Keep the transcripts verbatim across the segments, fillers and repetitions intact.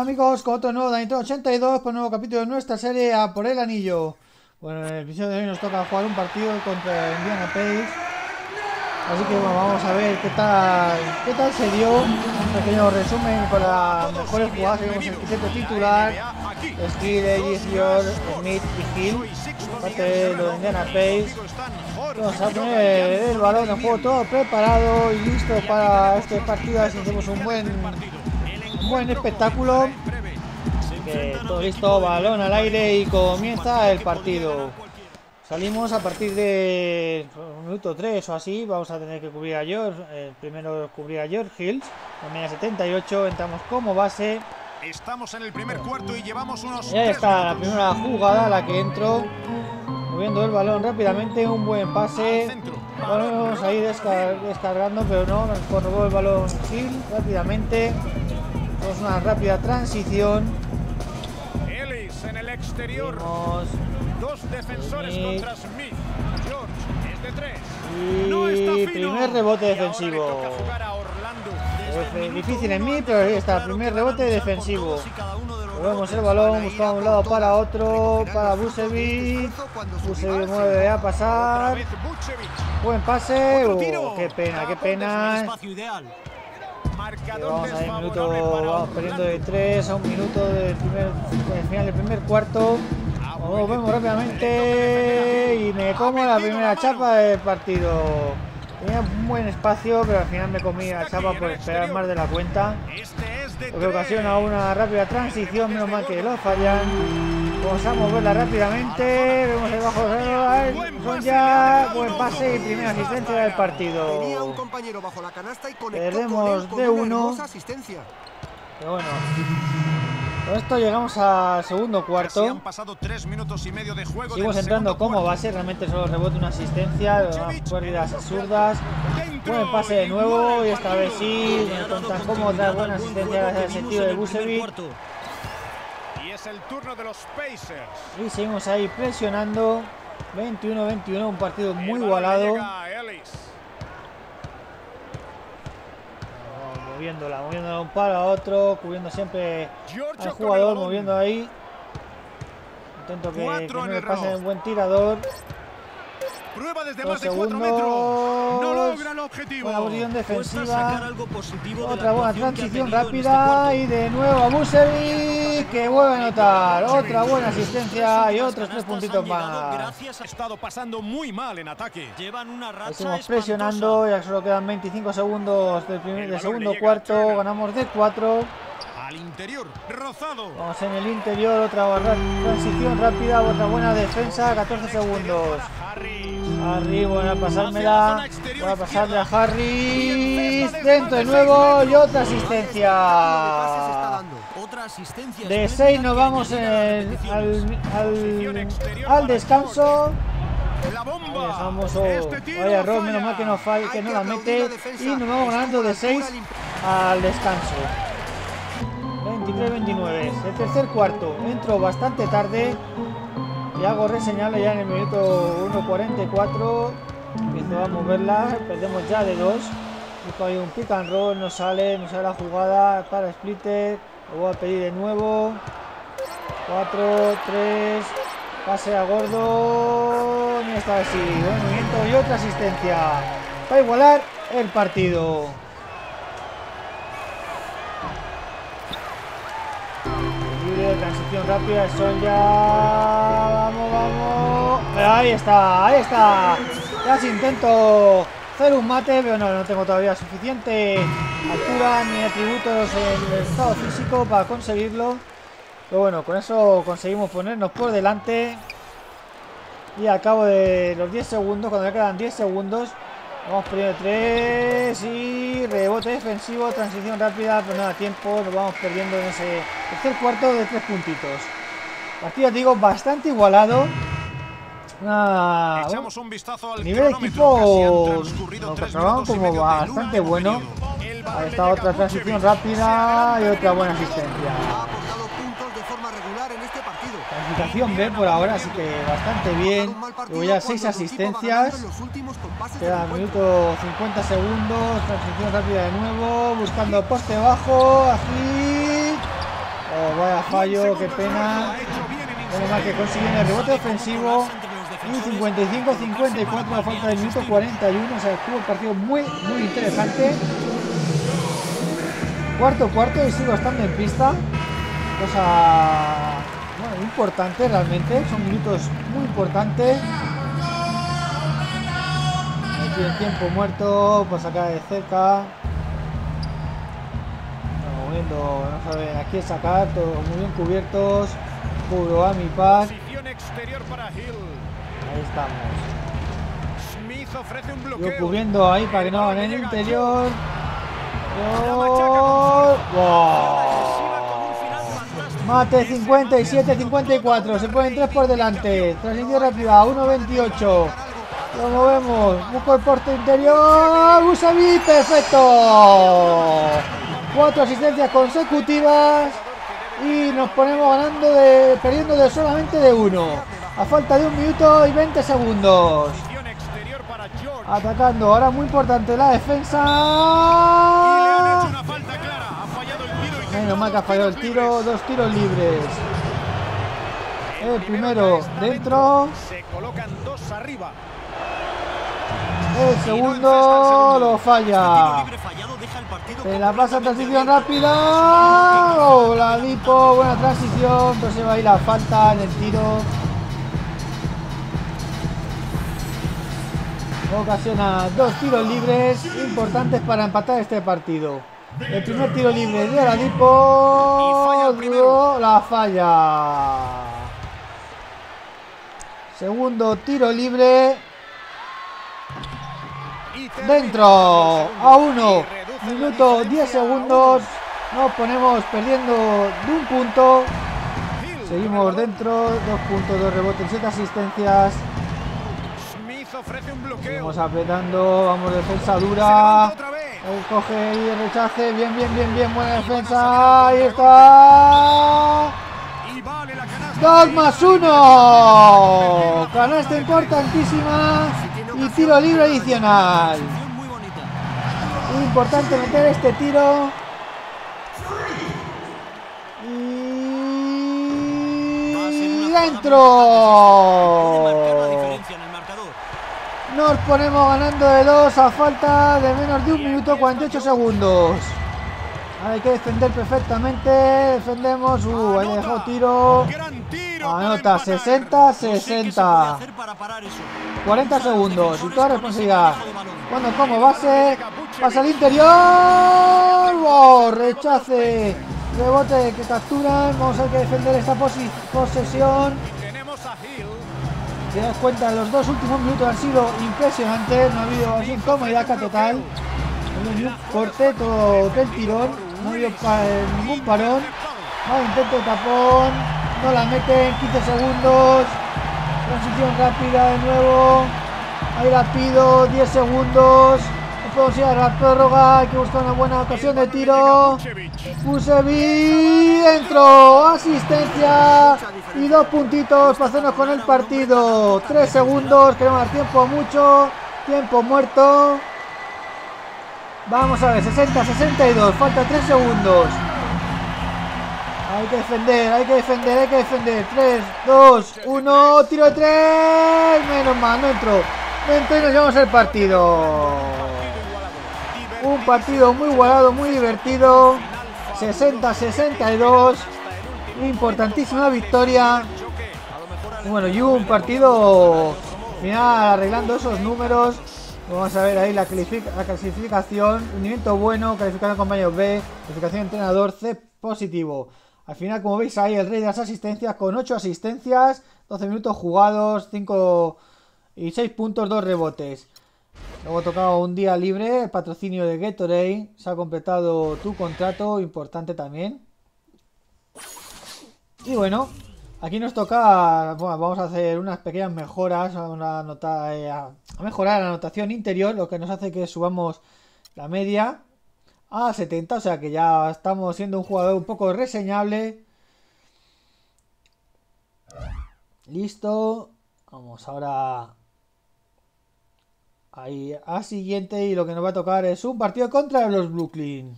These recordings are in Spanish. Hola amigos, con otro nuevo Danitron ochenta y dos, por un nuevo capítulo de nuestra serie A por el anillo. Bueno, en el episodio de hoy nos toca jugar un partido contra Indiana Pace. Así que bueno, vamos a ver qué tal, qué tal se dio. Un pequeño resumen con las mejores jugadas. Tenemos el quinteto titular, Skiles, Jorge, Smith y Hill, parte de los Indiana Pace. Vamos a poner el balón en juego, todo preparado y listo para este partido. Así hacemos un buen... buen espectáculo, así que todo listo, balón al aire y comienza el partido. Salimos a partir de minuto tres o así, vamos a tener que cubrir a George, eh, primero cubrir a George Hills, la media setenta y ocho, entramos como base. Estamos en el primer cuarto y llevamos unos... Ya está la primera jugada a la que entro, moviendo el balón rápidamente, un buen pase. Bueno, vamos a ir descar descargando, pero no, nos corrobó el balón Hills rápidamente. Vamos una rápida transición. Ellis en el exterior. Vemos. Dos defensores Smith. Contra Smith. George es de tres. Y no está fino. Primer rebote defensivo. Pues, difícil en mí, pero ahí está. Primer rebote defensivo. Volvemos el balón, buscamos un lado para otro, para Busevich. Busevich mueve a pasar. Buen pase. Oh, qué pena, qué pena. Vamos a ir minuto, vamos perdiendo de tres a un minuto del, primer, del final del primer cuarto. Nos vemos rápidamente y me como la primera chapa del partido. Tenía un buen espacio, pero al final me comí la chapa por esperar más de la cuenta, lo que ocasiona una rápida transición. Menos mal que lo fallan. Vamos a moverla rápidamente. Vemos debajo de Sonia. Buen pase y primera asistencia del partido. Perdemos de uno. Pero bueno, con esto llegamos al segundo cuarto. Seguimos entrando como base. Realmente solo rebote una asistencia. Unas pérdidas absurdas. Buen pase de nuevo. Y esta vez sí. Entonces, como otra buena asistencia gracias al sentido de Vučević. El turno de los Pacers. Y seguimos ahí presionando. Veintiuno a veintiuno, un partido muy igualado. Oh, moviéndola, moviéndola de un palo a otro, cubriendo siempre al jugador, moviendo ahí. Intento que, que no le pase un buen tirador. Prueba desde más de cuatro metros. No logra el objetivo. Buena posición defensiva. Sacar algo positivo. Otra buena transición rápida. Este y de nuevo a Busevich, que vuelve a anotar. Otra buena asistencia y otros tres puntitos más. Gracias. Ha estado pasando muy mal en ataque. Llevan una racha. Estamos presionando. Ya solo quedan veinticinco segundos del primer, del segundo cuarto. Ganamos de cuatro. Al interior, rozado. Vamos en el interior, otra transición rápida, otra buena defensa, catorce segundos. Harry, bueno, a pasármela, voy a pasarle a Harry, dentro de nuevo y otra asistencia. De seis nos vamos en el, al, al, al descanso. Vamos, oh, vaya error, menos mal que no, falle, que no la mete y nos vamos ganando de seis al descanso. veintitrés a veintinueve, el tercer cuarto, entro bastante tarde y hago reseñales ya en el minuto uno cuarenta y cuatro. Empiezo a moverla, perdemos ya de dos. Busco ahí un pick and roll, no sale, no sale la jugada para Splitter, lo voy a pedir de nuevo. cuatro, tres, pase a Gordo, y esta vez sí, buen movimiento y otra asistencia para igualar el partido. Transición rápida, son ya. Vamos, vamos. Ahí está, ahí está. Casi intento hacer un mate, pero no, no tengo todavía suficiente altura ni atributos en el estado físico para conseguirlo. Pero bueno, con eso conseguimos ponernos por delante. Y al cabo de los diez segundos, cuando ya quedan diez segundos, vamos perdiendo tres y rebote defensivo, transición rápida, pero nada, tiempo, nos vamos perdiendo en ese tercer cuarto de tres puntitos. Partido, digo, bastante igualado. Ah, echamos un vistazo al nivel de equipo, no, como bastante bueno. Ahí está otra transición rápida y otra buena asistencia. Calificación B por ahora, así que bastante bien. Luego ya seis asistencias. Queda minuto cincuenta segundos. Transición rápida de nuevo. Buscando poste bajo. Así. Oh, vaya fallo, qué pena. Menos mal que consiguen el rebote ofensivo. Y cincuenta y cinco a cincuenta y cuatro a falta del minuto cuarenta y uno. O sea, estuvo un partido muy, muy interesante. Cuarto cuarto y sigo estando en pista. Cosa bueno, importante realmente. Son minutos muy importantes. Aquí el tiempo muerto. Pues acá de cerca. Estamos viendo, vamos a ver, aquí sacar, todos muy bien cubiertos. Puro a mi paz. Ahí estamos. Yo cubriendo ahí para que no hagan en el interior. ¡Gol! ¡Wow! Mate cincuenta y siete a cincuenta y cuatro. Se ponen tres por delante. Transición rápida, uno veintiocho. Lo movemos. Busco el porte interior. Busevich, perfecto. Cuatro asistencias consecutivas. Y nos ponemos ganando de, perdiendo de solamente de uno. A falta de un minuto y veinte segundos. Atacando, ahora muy importante la defensa. Menos mal que ha fallado el tiro, dos tiros libres. El primero dentro. Se colocan dos arriba. El segundo lo falla. Se la pasa, transición rápida. Oh, la Aradipo, buena transición. Entonces va a ir la falta en el tiro. Ocasiona dos tiros libres importantes para empatar este partido. El primer tiro libre de Aradipo, la falla. Segundo tiro libre, dentro, a uno, minuto diez segundos. Nos ponemos perdiendo de un punto. Seguimos dentro, dos puntos, dos rebotes, siete asistencias. Vamos apretando, vamos defensa dura. Él coge y el rechace. Bien, bien, bien, bien. Buena defensa. Ahí está. dos más uno. Canasta importantísima. Y tiro libre adicional. Importante meter este tiro. Y dentro. Nos ponemos ganando de dos a falta de menos de un minuto cuarenta y ocho segundos. Ahora hay que defender perfectamente. Defendemos. Uh, ahí dejó tiro. Anota sesenta sesenta. cuarenta segundos. Y toda responsabilidad. Cuando como base. Pasa al interior. ¡Oh! Rechace. Rebote que capturan. Vamos a tener que defender esta posesión. Si te das cuenta, los dos últimos minutos han sido impresionantes, no ha habido así incomodidad total, no ha habido corte, todo del tirón, no ha habido pa ningún parón, no, intento de tapón, no la meten, quince segundos, transición rápida de nuevo, ahí la pido, diez segundos, no podemos ir a la prórroga, hay que buscar una buena ocasión de tiro, Vučević, dentro, asistencia. Y dos puntitos para hacernos con el partido. Tres segundos, queremos dar tiempo mucho. Tiempo muerto. Vamos a ver, sesenta sesenta y dos, falta tres segundos. Hay que defender, hay que defender, hay que defender. tres, dos, uno, tiro de tres. Menos mal, no entró. No entró y nos llevamos el partido. Un partido muy igualado, muy divertido. sesenta sesenta y dos. Importantísima victoria. Y bueno, y hubo un partido final arreglando esos números. Vamos a ver ahí la, clasific la clasificación. Rendimiento bueno, calificación de compañeros B, calificación de entrenador C positivo. Al final, como veis ahí, el rey de las asistencias con ocho asistencias, doce minutos jugados, cinco y seis puntos, dos rebotes. Luego tocaba un día libre, el patrocinio de Gatorade. Se ha completado tu contrato, importante también. Y bueno, aquí nos toca, bueno, vamos a hacer unas pequeñas mejoras, una nota, eh, a mejorar la anotación interior, lo que nos hace que subamos la media a setenta, o sea que ya estamos siendo un jugador un poco reseñable. Listo, vamos ahora ahí a siguiente y lo que nos va a tocar es un partido contra los Brooklyn.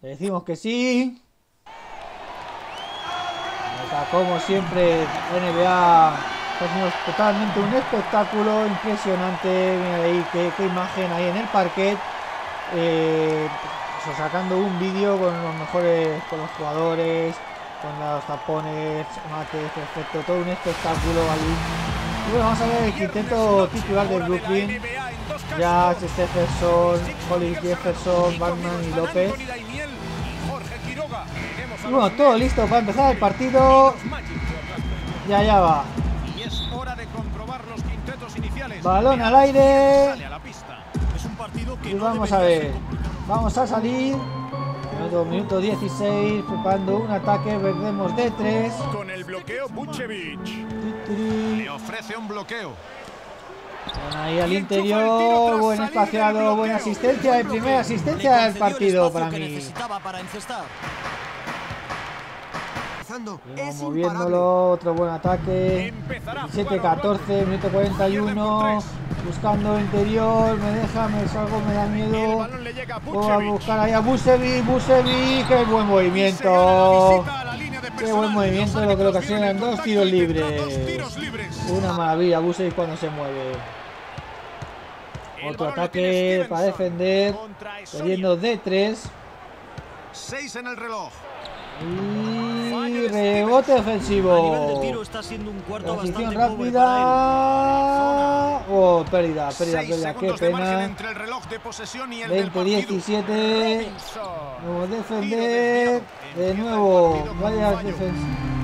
Le decimos que sí. O sea, como siempre, N B A es totalmente un espectáculo impresionante. Mira ahí qué, qué imagen ahí en el parquet. Eh, pues, sacando un vídeo con los mejores, con los jugadores, con los tapones, mates, perfecto, todo un espectáculo ahí. Y bueno, vamos a ver el quinteto titular de Brooklyn: Jack Stepherson, Holly Jefferson, Batman y López. Y bueno, todo listo para empezar el partido. Y allá va. Balón al aire. Y vamos a ver. Vamos a salir. Minuto dieciséis, preparando un ataque, perdemos de tres. Con el bloqueo Vučević. Le ofrece un bloqueo. Ahí al interior, buen espaciado, buena asistencia, de primera asistencia del partido para mí. Vamos moviéndolo, otro buen ataque. diecisiete catorce, minuto cuarenta y uno. Buscando interior, me deja, me salgo, me da miedo. Voy a buscar ahí a Busevich, Busevich, qué buen movimiento. Qué buen movimiento, lo que ocasionan dos tiros libres. Una maravilla, Busevich cuando se mueve. Otro ataque para defender, perdiendo de tres. seis en el reloj. Y rebote ofensivo. Transición rápida. Oh, pérdida, pérdida, pérdida. Qué pena. veinte diecisiete. Vamos a defender. De nuevo. Vaya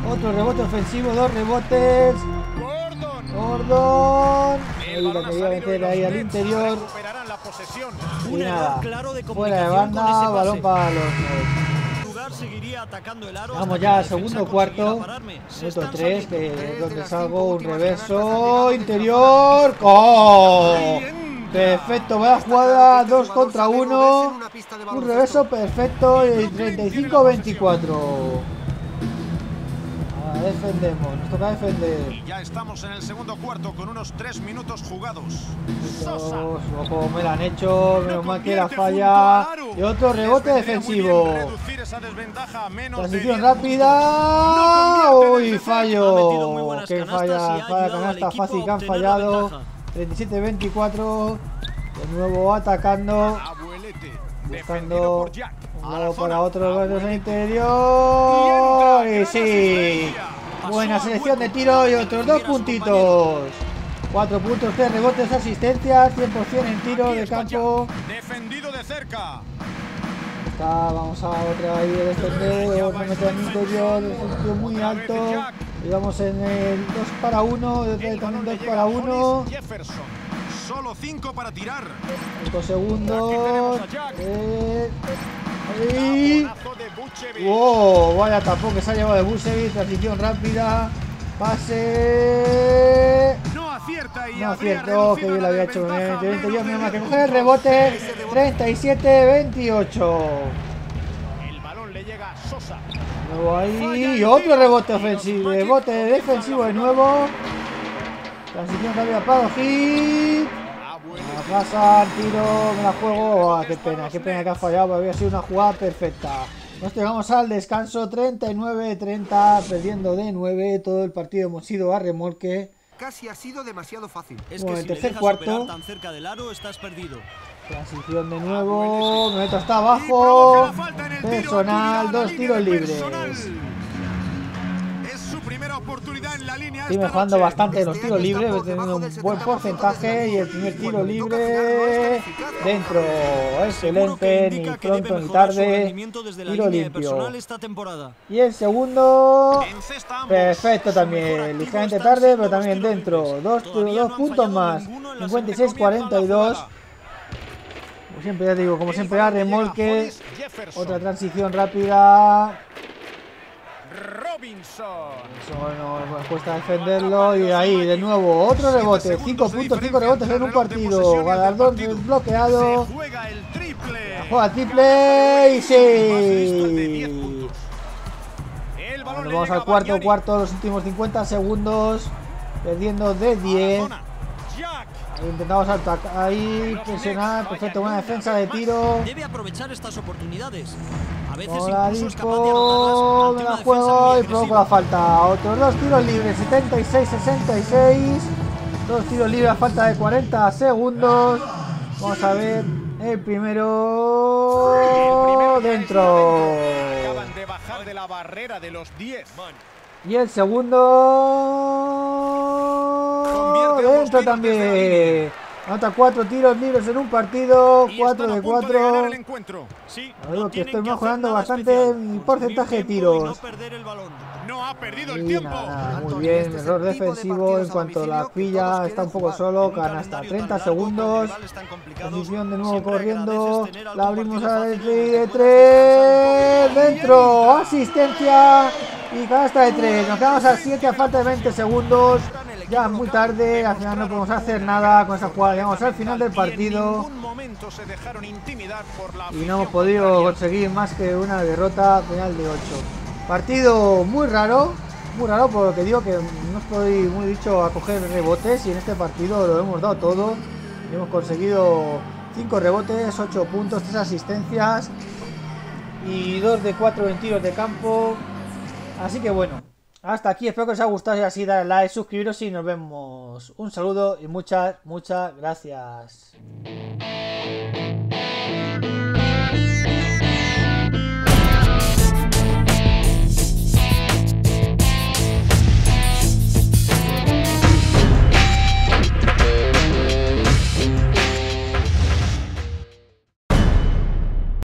otro rebote ofensivo. Dos rebotes. Gordon. Y lo que voy a meter ahí al interior. Y nada. Fuera de banda. Balón para los seguiría atacando el aro. Vamos ya, segundo cuarto, minuto tres, que donde salgo un reverso, interior, ¡oh! Perfecto, buena jugada, dos contra uno, un reverso perfecto y treinta y cinco veinticuatro. Ahora defendemos, nos toca defender. Y ya estamos en el segundo cuarto con unos tres minutos jugados. Ojo, me la han hecho, menos mal que la falla. Y otro rebote defensivo. Transición rápida. Uy, fallo. Que falla, falla canasta fácil que han fallado. treinta y siete veinticuatro. De nuevo atacando. Buscando un lado para otro en el interior. Y sí. Buena selección de tiro y otros dos puntitos. Cuatro puntos, tres rebotes, asistencias, cien por cien en tiro de campo. Defendido de cerca. Está, vamos a otra ahí de defender, vamos a meter al interior, sitio muy alto. Y vamos en el dos para uno, también dos para uno. Solo cinco para tirar. cinco segundos. Eh, ahí. Wow, vaya tapón que se ha llevado de Busevich, transición rápida. Pase. No acierta y no acierto, que bien lo había hecho. Yo me más que coger el rebote. treinta y siete veintiocho. El balón le llega a Sosa. Luego ahí. Y otro rebote ofensivo. Rebote defensivo de nuevo. Transición rápida para Hit. La pasa, tiro, me la juego. Oh, qué pena, qué pena que ha fallado. Había sido una jugada perfecta. Nos llegamos al descanso, treinta y nueve treinta, perdiendo de nueve. Todo el partido hemos ido a remolque. Casi ha sido demasiado fácil. Es bueno, que el tercer si cuarto. Tan cerca del aro, estás perdido. Transición de nuevo. Meto hasta abajo. Personal, tiro, dos tiros libres. Es su primera oportunidad en la línea. Estoy mejorando bastante en los tiros libres, teniendo un buen porcentaje. Y el primer tiro libre. Dentro, excelente, ni pronto ni tarde, tiro limpio. Y el segundo, perfecto también, ligeramente tarde, pero también dentro. Dos, dos puntos más, cincuenta y seis cuarenta y dos. Como siempre, ya digo, como siempre, a remolque, otra transición rápida. Robinson. Eso nos cuesta defenderlo. Y ahí de nuevo otro rebote. cinco puntos, cinco rebotes en un partido. Galardón desbloqueado. La juega triple. Y sí. Bueno, vamos al cuarto, cuarto. Los últimos cincuenta segundos. Perdiendo de diez. Intentamos saltar ahí, presionar, perfecto, buena defensa de tiro. Debe aprovechar estas oportunidades. A veces incluso es capaz de anotarlas. Me la juego y provoca la falta. Otros dos tiros libres, setenta y seis sesenta y seis. Dos tiros libres a falta de cuarenta segundos. Vamos a ver el primero dentro. Acaban de bajar de la barrera de los diez. Y el segundo dentro también. Anota cuatro tiros libres en un partido, cuatro de cuatro. Sí, no que estoy mejorando que bastante mi porcentaje de tiros. No ha perdido el tiempo. Nada, muy bien, error defensivo en cuanto la pilla está un poco solo, canasta, treinta segundos. Posición de nuevo corriendo, la abrimos a de tres, dentro, asistencia y canasta de tres. Nos quedamos a siete a falta de veinte segundos. Ya es muy tarde, al final no podemos hacer nada con esa jugada. Llegamos al final del partido y no hemos podido conseguir más que una derrota penal de ocho. Partido muy raro, muy raro por lo que digo que no estoy muy dicho a coger rebotes y en este partido lo hemos dado todo. Hemos conseguido cinco rebotes, ocho puntos, tres asistencias y dos de cuatro en tiros de campo. Así que bueno. Hasta aquí, espero que os haya gustado, si es así, dadle like, suscribiros y nos vemos. Un saludo y muchas, muchas gracias.